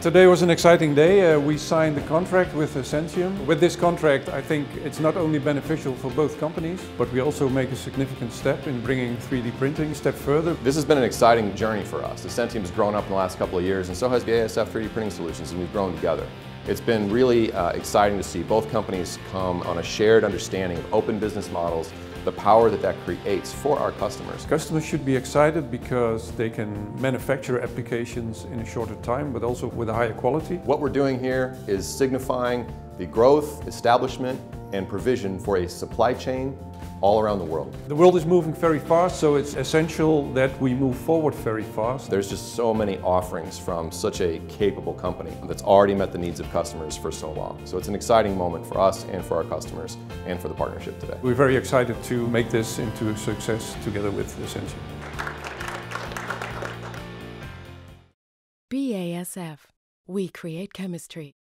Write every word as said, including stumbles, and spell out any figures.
Today was an exciting day. Uh, we signed the contract with Essentium. With this contract, I think it's not only beneficial for both companies, but we also make a significant step in bringing three D printing a step further. This has been an exciting journey for us. Essentium has grown up in the last couple of years, and so has B A S F three D Printing Solutions, and we've grown together. It's been really uh, exciting to see both companies come on a shared understanding of open business models, the power that that creates for our customers. Customers should be excited because they can manufacture applications in a shorter time, but also with a higher quality. What we're doing here is signifying the growth, establishment, and provision for a supply chain all around the world. The world is moving very fast, so it's essential that we move forward very fast. There's just so many offerings from such a capable company that's already met the needs of customers for so long. So it's an exciting moment for us and for our customers and for the partnership today. We're very excited to make this into a success together with Essentium. B A S F. We create chemistry.